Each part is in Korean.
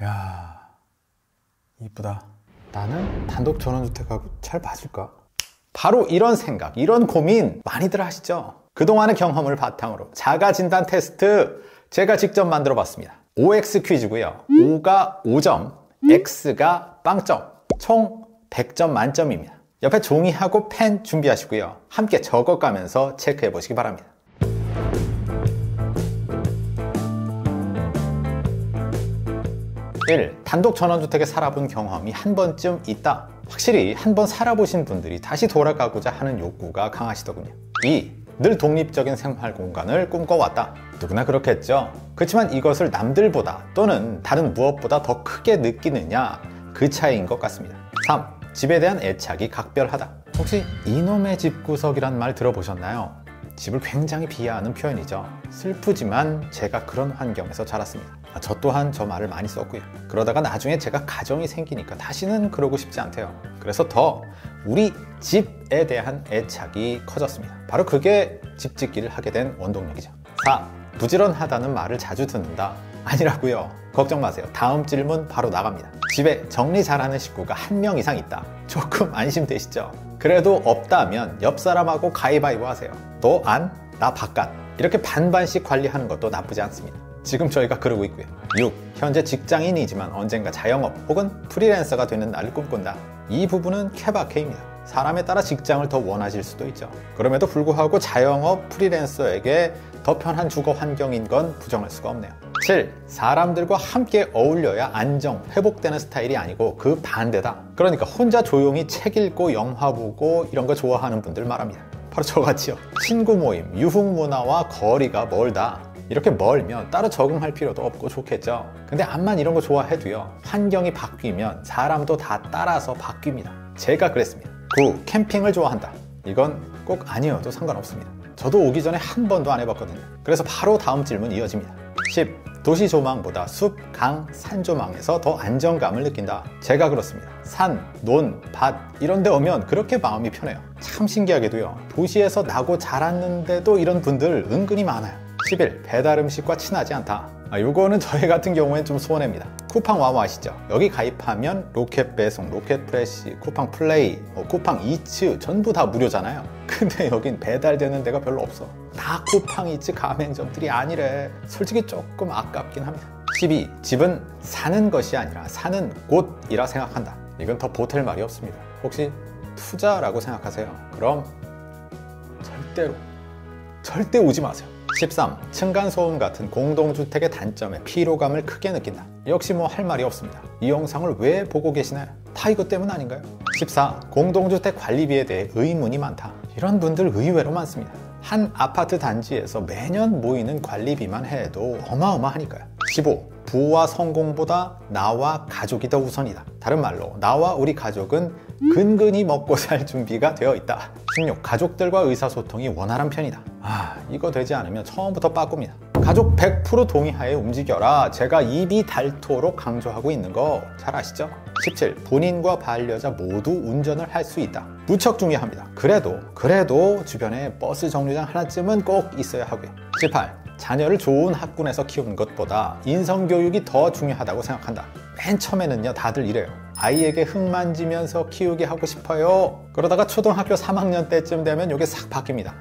이야, 이쁘다. 나는 단독 전원주택하고 잘 맞을까? 바로 이런 생각, 이런 고민 많이들 하시죠? 그동안의 경험을 바탕으로 자가진단 테스트 제가 직접 만들어 봤습니다. OX 퀴즈고요. O가 5점, X가 0점, 총 100점 만점입니다. 옆에 종이하고 펜 준비하시고요. 함께 적어가면서 체크해 보시기 바랍니다. 단독 전원주택에 살아본 경험이 한 번쯤 있다. 확실히 한 번 살아보신 분들이 다시 돌아가고자 하는 욕구가 강하시더군요. 2. 늘 독립적인 생활 공간을 꿈꿔왔다. 누구나 그렇겠죠. 그렇지만 이것을 남들보다 또는 다른 무엇보다 더 크게 느끼느냐, 그 차이인 것 같습니다. 3. 집에 대한 애착이 각별하다. 혹시 이놈의 집구석이란 말 들어보셨나요? 집을 굉장히 비하하는 표현이죠. 슬프지만 제가 그런 환경에서 자랐습니다. 저 또한 저 말을 많이 썼고요. 그러다가 나중에 제가 가정이 생기니까 다시는 그러고 싶지 않대요. 그래서 더 우리 집에 대한 애착이 커졌습니다. 바로 그게 집 짓기를 하게 된 원동력이죠. 4. 부지런하다는 말을 자주 듣는다. 아니라고요. 걱정 마세요. 다음 질문 바로 나갑니다. 집에 정리 잘하는 식구가 1명 이상 있다. 조금 안심되시죠? 그래도 없다면 옆 사람하고 가위바위보 하세요. 너 안, 나 바깥. 이렇게 반반씩 관리하는 것도 나쁘지 않습니다. 지금 저희가 그러고 있고요. 6. 현재 직장인이지만 언젠가 자영업 혹은 프리랜서가 되는 날을 꿈꾼다. 이 부분은 케바케입니다. 사람에 따라 직장을 더 원하실 수도 있죠. 그럼에도 불구하고 자영업 프리랜서에게 더 편한 주거 환경인 건 부정할 수가 없네요. 7. 사람들과 함께 어울려야 안정, 회복되는 스타일이 아니고 그 반대다. 그러니까 혼자 조용히 책 읽고 영화 보고 이런 거 좋아하는 분들 말합니다. 바로 저같이요. 친구 모임, 유흥 문화와 거리가 멀다. 이렇게 멀면 따로 적응할 필요도 없고 좋겠죠. 근데 암만 이런 거 좋아해도요, 환경이 바뀌면 사람도 다 따라서 바뀝니다. 제가 그랬습니다. 9. 캠핑을 좋아한다. 이건 꼭 아니어도 상관없습니다. 저도 오기 전에 한 번도 안 해봤거든요. 그래서 바로 다음 질문 이어집니다. 10. 도시 조망보다 숲, 강, 산 조망에서 더 안정감을 느낀다. 제가 그렇습니다. 산, 논, 밭 이런 데 오면 그렇게 마음이 편해요. 참 신기하게도요, 도시에서 나고 자랐는데도 이런 분들 은근히 많아요. 11. 배달음식과 친하지 않다. 요거는 저희 같은 경우엔 좀 손해입니다. 쿠팡 와우 아시죠? 여기 가입하면 로켓 배송, 로켓 프레시, 쿠팡 플레이, 쿠팡 이츠 전부 다 무료잖아요. 근데 여긴 배달되는 데가 별로 없어. 다 쿠팡 이츠 가맹점들이 아니래. 솔직히 조금 아깝긴 합니다. 12. 집은 사는 것이 아니라 사는 곳이라 생각한다. 이건 더 보탤 말이 없습니다. 혹시 투자라고 생각하세요? 그럼 절대 오지 마세요. 13. 층간소음 같은 공동주택의 단점에 피로감을 크게 느낀다. 역시 뭐 할 말이 없습니다. 이 영상을 왜 보고 계시나요? 다 이것 때문 아닌가요? 14. 공동주택 관리비에 대해 의문이 많다. 이런 분들 의외로 많습니다. 한 아파트 단지에서 매년 모이는 관리비만 해도 어마어마하니까요. 15. 부와 성공보다 나와 가족이 더 우선이다. 다른 말로 나와 우리 가족은 근근히 먹고 살 준비가 되어 있다. 16. 가족들과 의사소통이 원활한 편이다. 이거 되지 않으면 처음부터 빠꿉니다. 가족 100% 동의하에 움직여라. 제가 입이 닳도록 강조하고 있는 거 잘 아시죠? 17. 본인과 반려자 모두 운전을 할 수 있다. 무척 중요합니다. 그래도 주변에 버스 정류장 하나쯤은 꼭 있어야 하고요. 18. 자녀를 좋은 학군에서 키우는 것보다 인성교육이 더 중요하다고 생각한다. 맨 처음에는요, 다들 이래요. 아이에게 흙 만지면서 키우게 하고 싶어요. 그러다가 초등학교 3학년 때쯤 되면 이게 싹 바뀝니다.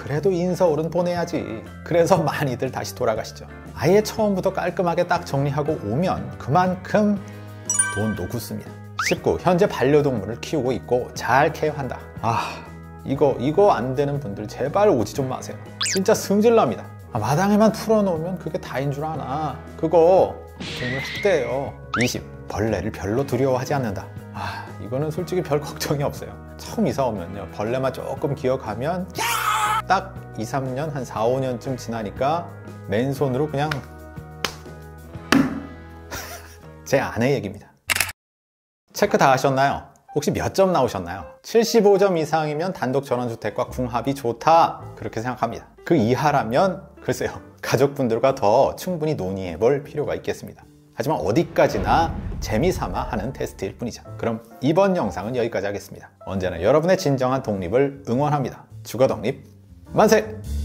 그래도 인서울은 보내야지. 그래서 많이들 다시 돌아가시죠. 아예 처음부터 깔끔하게 딱 정리하고 오면 그만큼 돈도 굳습니다. 19. 현재 반려동물을 키우고 있고 잘 케어한다. 이거 안 되는 분들 제발 오지 좀 마세요. 진짜 승질납니다. 마당에만 풀어놓으면 그게 다인 줄 아나. 그거 정말 학대예요. 20. 벌레를 별로 두려워하지 않는다. 이거는 솔직히 별 걱정이 없어요. 처음 이사 오면요, 벌레만 조금 기억하면 딱 2, 3년, 한 4, 5년쯤 지나니까 맨손으로 그냥 제 아내 얘기입니다. 체크 다 하셨나요? 혹시 몇 점 나오셨나요? 75점 이상이면 단독 전원주택과 궁합이 좋다, 그렇게 생각합니다. 그 이하라면 글쎄요, 가족분들과 더 충분히 논의해 볼 필요가 있겠습니다. 하지만 어디까지나 재미삼아 하는 테스트일 뿐이죠. 그럼 이번 영상은 여기까지 하겠습니다. 언제나 여러분의 진정한 독립을 응원합니다. 주거 독립 만세!